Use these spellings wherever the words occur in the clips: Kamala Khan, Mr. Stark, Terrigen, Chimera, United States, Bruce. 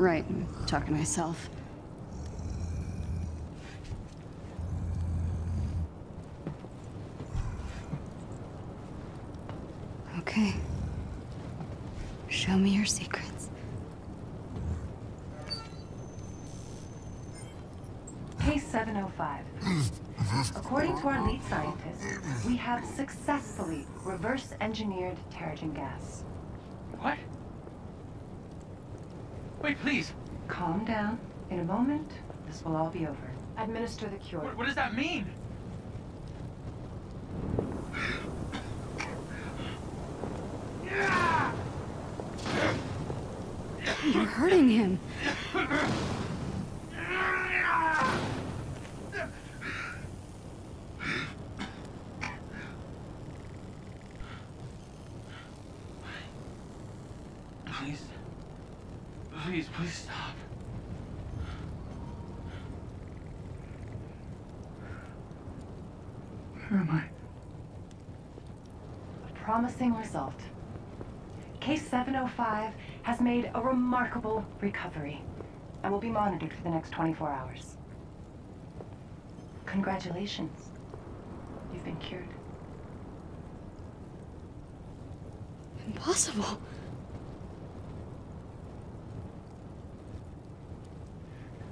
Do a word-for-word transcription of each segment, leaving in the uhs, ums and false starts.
Right, I'm talking to myself. Okay. Show me your secrets. Case seven oh five. According to our lead scientist, we have successfully reverse-engineered Terrigen gas. What? Wait, please. Calm down. In a moment, this will all be over. Administer the cure. What, what does that mean? You're hurting him. Please. Please, please stop. Where am I? A promising result. Case seven oh five has made a remarkable recovery and will be monitored for the next twenty-four hours. Congratulations. You've been cured. Impossible.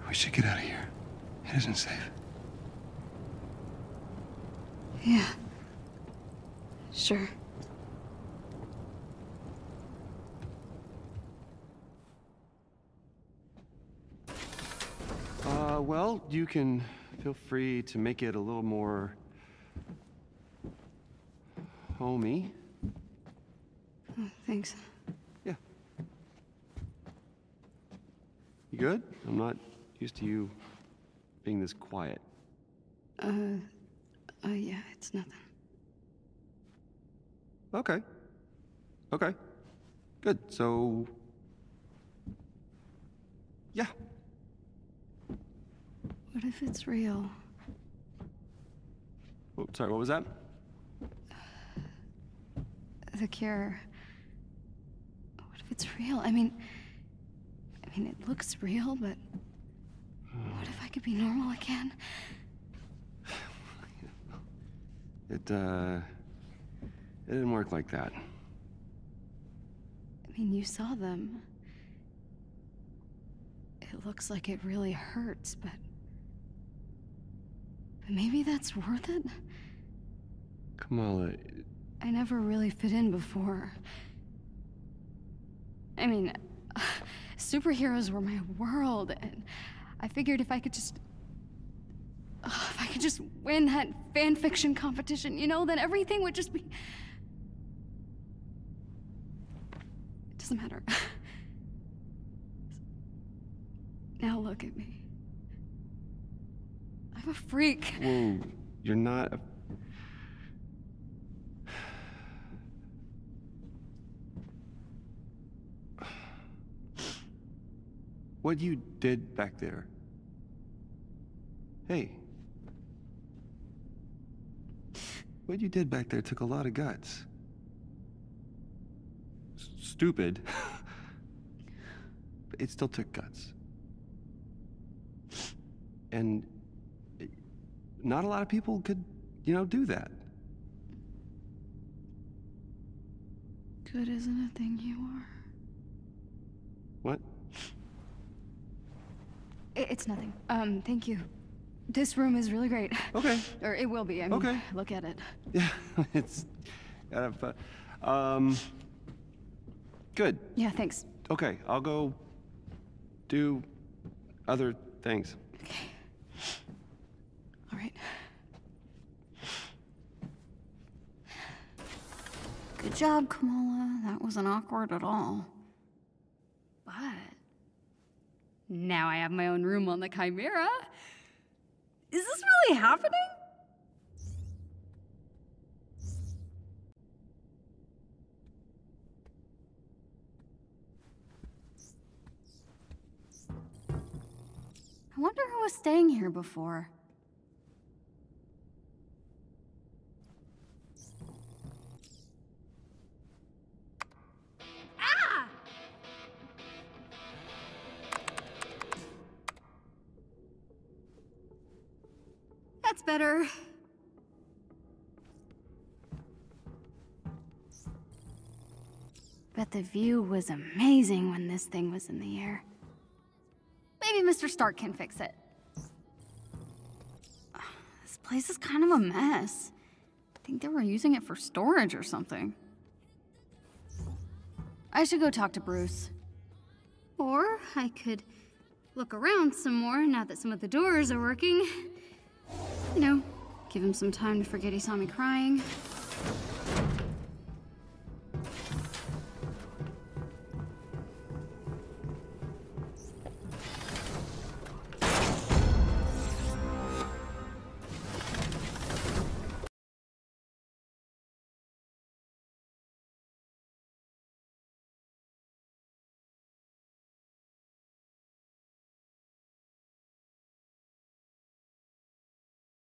We should get out of here. It isn't safe. Yeah. Sure. Uh, well, you can feel free to make it a little more homey. Oh, thanks. Yeah. You good? I'm not used to you being this quiet. Uh, uh, yeah, it's nothing. Okay. Okay. Good, so... yeah. What if it's real? Oh, sorry, what was that? Uh, the cure. What if it's real? I mean... I mean, it looks real, but... what if I could be normal again? It, uh... it didn't work like that. I mean, you saw them. It looks like it really hurts, but... but maybe that's worth it? Kamala... I never really fit in before. I mean... superheroes were my world, and... I figured if I could just... oh, if I could just win that fan fiction competition, you know, then everything would just be... it doesn't matter. Now look at me. I'm a freak. Whoa, you're not a... what you did back there. Hey. What you did back there took a lot of guts. S- stupid. But it still took guts. And it, not a lot of people could, you know, do that. Good isn't a thing you are. What? It's nothing. Um, thank you. This room is really great. Okay. Or it will be. I mean, okay. Look at it. Yeah, it's... uh, um... good. Yeah, thanks. Okay, I'll go... do... other things. Okay. All right. Good job, Kamala. That wasn't awkward at all. But... now I have my own room on the Chimera. Is this really happening? I wonder who was staying here before. That's better. Bet the view was amazing when this thing was in the air. Maybe Mister Stark can fix it. Ugh, this place is kind of a mess. I think they were using it for storage or something. I should go talk to Bruce. Or I could look around some more now that some of the doors are working. You know, give him some time to forget he saw me crying.